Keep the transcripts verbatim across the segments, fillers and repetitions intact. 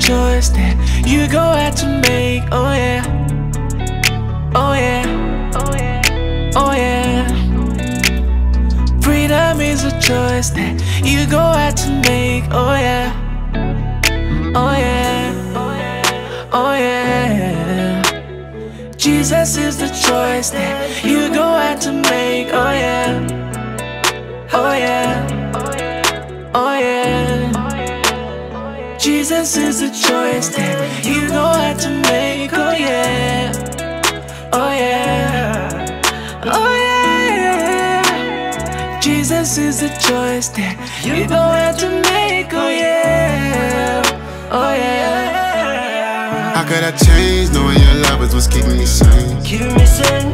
choice that you go out to make. Oh yeah, oh yeah, oh yeah, oh yeah. Freedom is a choice that you go out to make. Oh yeah, oh yeah, oh yeah. Jesus is the choice that you go out to make. Oh yeah, oh yeah, oh yeah. Jesus is the choice that you go out to make. Oh yeah, oh yeah, oh yeah. Jesus is the choice that you go out to make. Oh yeah, oh yeah. How could I change knowing your love is what's keeping me sane?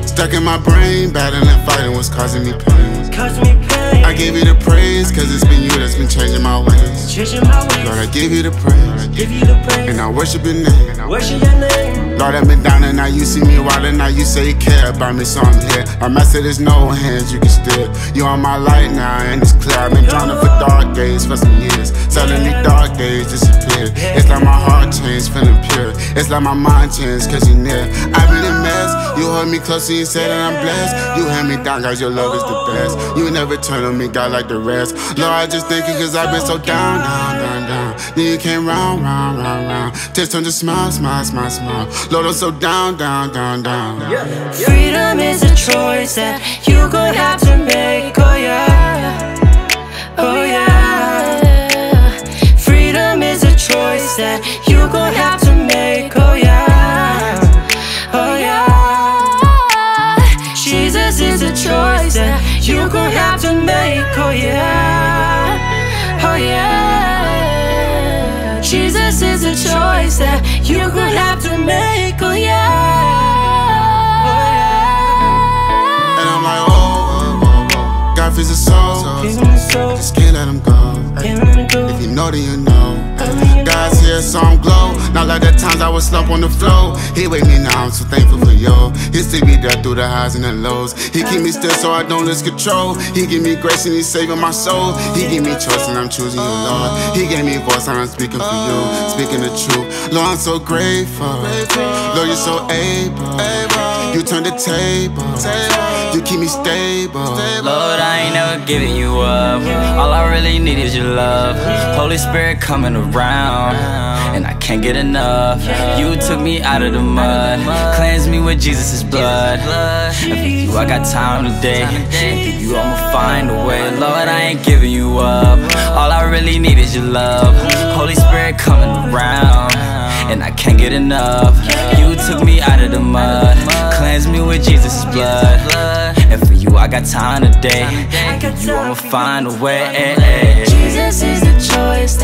Stuck in my brain, battling, fighting, what's causing me pain. I give you the praise, cause it's been you that's been changing my ways. Lord, I give you the praise, and I worship your name. Lord, I've been down and now you see me wild and now you say you care about me, so I'm here. I mess it, there's no hands you can steer. You on my light now and it's clear. I've been drowning for dark days for some years. Suddenly dark days disappeared. It's like my heart changed, feeling pure. It's like my mind changed, cause you near. I've been a mess, you hold me close and you say that I'm blessed. You hand me down, cause your love is the best. You never turn on me, God, like the rest. Lord, I just thank you cause I've been so down, down, down, down. Then you came round, round, round, round. Just turn to smile, smile, smile, smile. Lord, I'm so down, down, down, down, down. Yeah. Yeah. Freedom is a choice that you gon' have to make. Oh yeah, oh yeah. Freedom is a choice that you gon' have to make. Oh yeah, oh yeah. Jesus is a choice that you gon' have to make, oh yeah, oh yeah. Jesus is a choice that you gon' have to make, oh yeah, oh yeah. And I'm like, oh, oh, oh. God feeds the soul, I just can't let him go. If you know, then you know. God's here, so I'm glow. Not like the times I was slump on the floor. He wake me now, I'm so thankful for yo. He still be there through the highs and the lows. He keep me still so I don't lose control. He give me grace and he's saving my soul. He give me choice and I'm choosing you, Lord. He gave me voice and I'm speaking for you, speaking the truth. Lord, I'm so grateful. Lord, you're so able. You turn the table. You keep me stable. Lord, I ain't never giving you up. All I really need is your love. Holy Spirit coming around, and I can't get enough. You took me out of the mud, cleansed me with Jesus' blood. I think you, I got time today. I think you, I'ma find a way. Lord, I ain't giving you up. All I really need is your love. Holy Spirit coming around, and I can't get enough. You took me out of the mud, cleansed me with Jesus' blood. And for you, I got time today. You, I'ma find a way. Jesus is the choice.